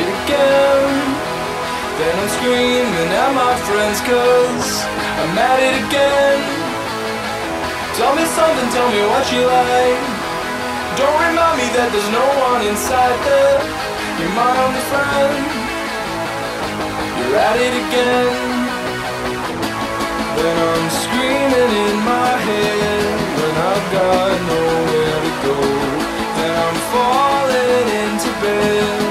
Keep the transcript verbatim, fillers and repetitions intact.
it again. Then I'm screaming at my friends, cause I'm at it again. Tell me something, tell me what you like. Don't remind me that there's no one inside there. You're my only friend. You're at it again. Then I'm screaming in my head when I've got nowhere to go. Then I'm falling into bed.